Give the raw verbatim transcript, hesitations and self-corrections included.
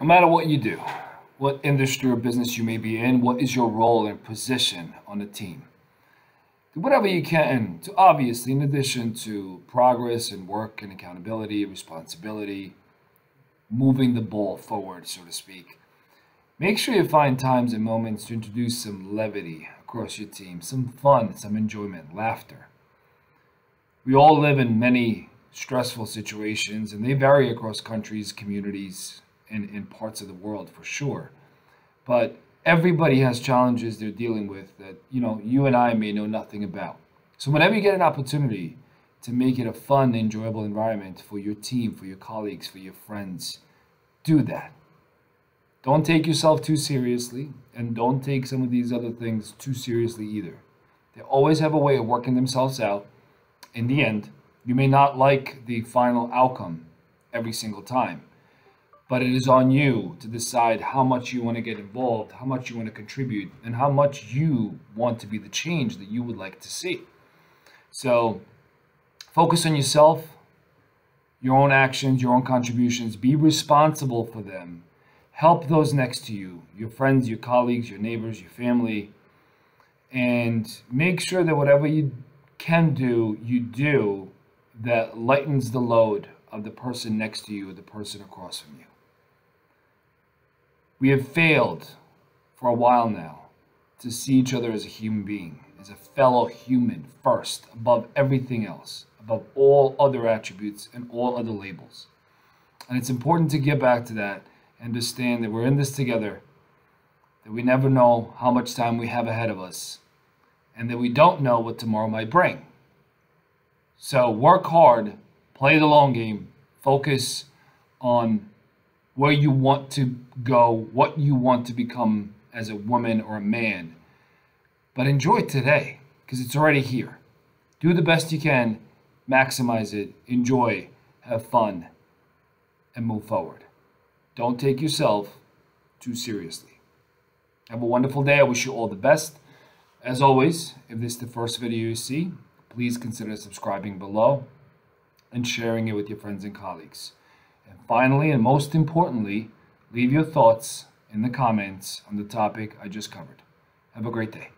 No matter what you do, what industry or business you may be in, what is your role and position on the team? Do whatever you can to obviously, in addition to progress and work and accountability, responsibility, moving the ball forward, so to speak, make sure you find times and moments to introduce some levity across your team, some fun, some enjoyment, laughter. We all live in many stressful situations, and they vary across countries, communities, and in parts of the world for sure. But everybody has challenges they're dealing with that, you know, you and I may know nothing about. So whenever you get an opportunity to make it a fun, enjoyable environment for your team, for your colleagues, for your friends, do that. Don't take yourself too seriously, and don't take some of these other things too seriously either. They always have a way of working themselves out. In the end, you may not like the final outcome every single time, but it is on you to decide how much you want to get involved, how much you want to contribute, and how much you want to be the change that you would like to see. So focus on yourself, your own actions, your own contributions. Be responsible for them. Help those next to you, your friends, your colleagues, your neighbors, your family, and make sure that whatever you can do, you do that lightens the load of the person next to you or the person across from you. We have failed for a while now to see each other as a human being, as a fellow human first, above everything else, above all other attributes and all other labels. And it's important to get back to that and understand that we're in this together, that we never know how much time we have ahead of us, and that we don't know what tomorrow might bring. So work hard, play the long game, focus on where you want to go, what you want to become as a woman or a man. But enjoy today, because it's already here. Do the best you can, maximize it, enjoy, have fun, and move forward. Don't take yourself too seriously. Have a wonderful day. I wish you all the best. As always, if this is the first video you see, please consider subscribing below and sharing it with your friends and colleagues. And finally, and most importantly, leave your thoughts in the comments on the topic I just covered. Have a great day.